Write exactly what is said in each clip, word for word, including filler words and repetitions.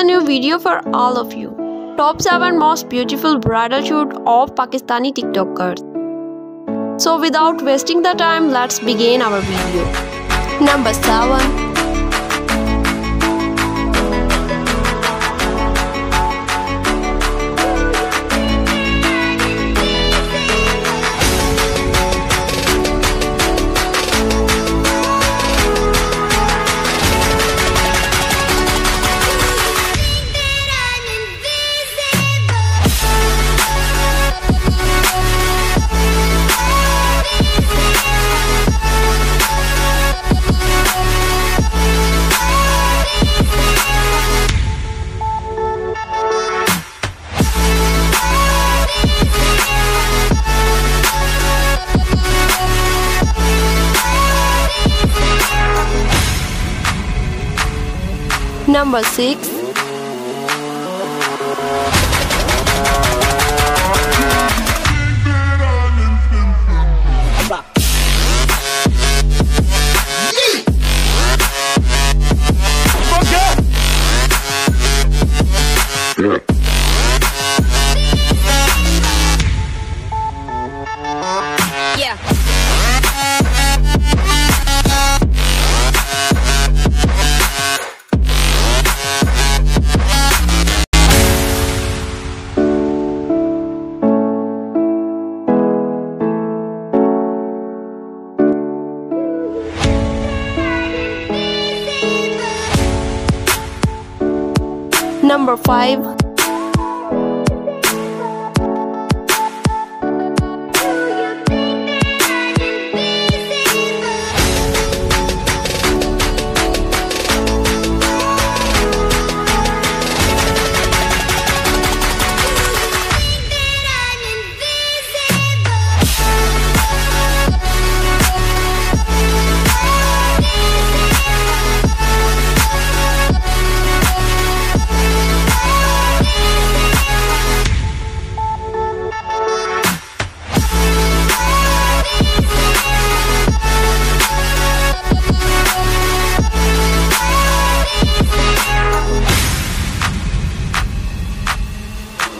a new video for all of you. Top seven most beautiful bridal shoot of Pakistani TikTokers. So without wasting the time, let's begin our video. Number seven. Number six. Number five.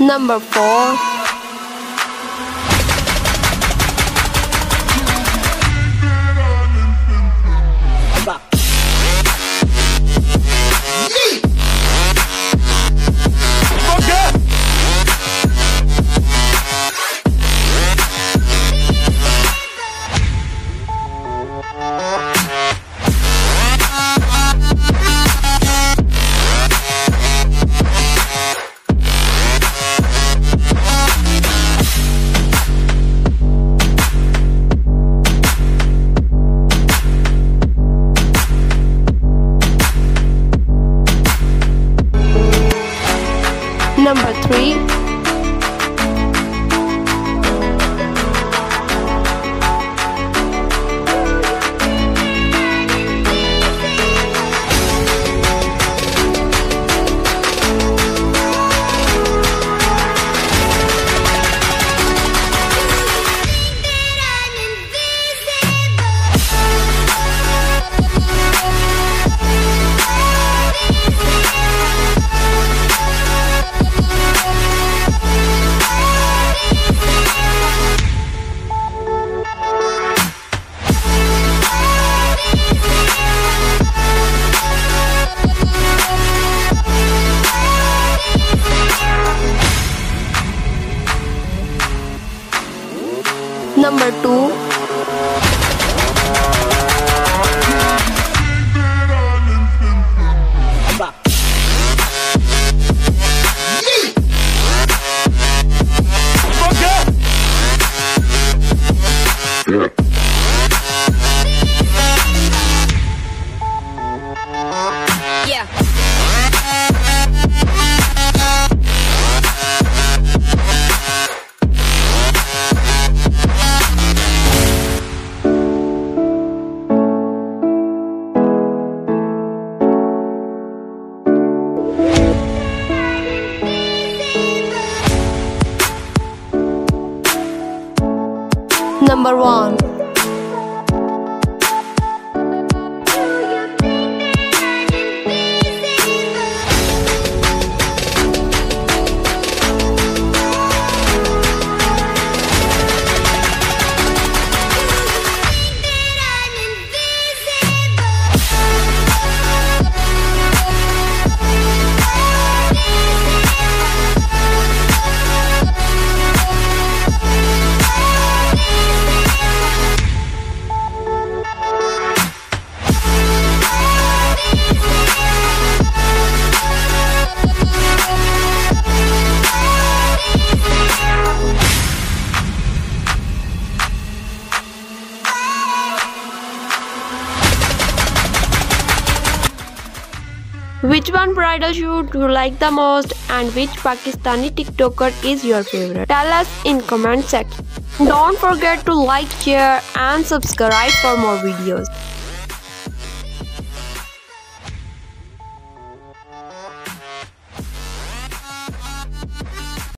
Number four. Number three. Number two. Number one. Which one bridal shoot you like the most and which Pakistani TikToker is your favorite? Tell us in comment section. Don't forget to like, share and subscribe for more videos.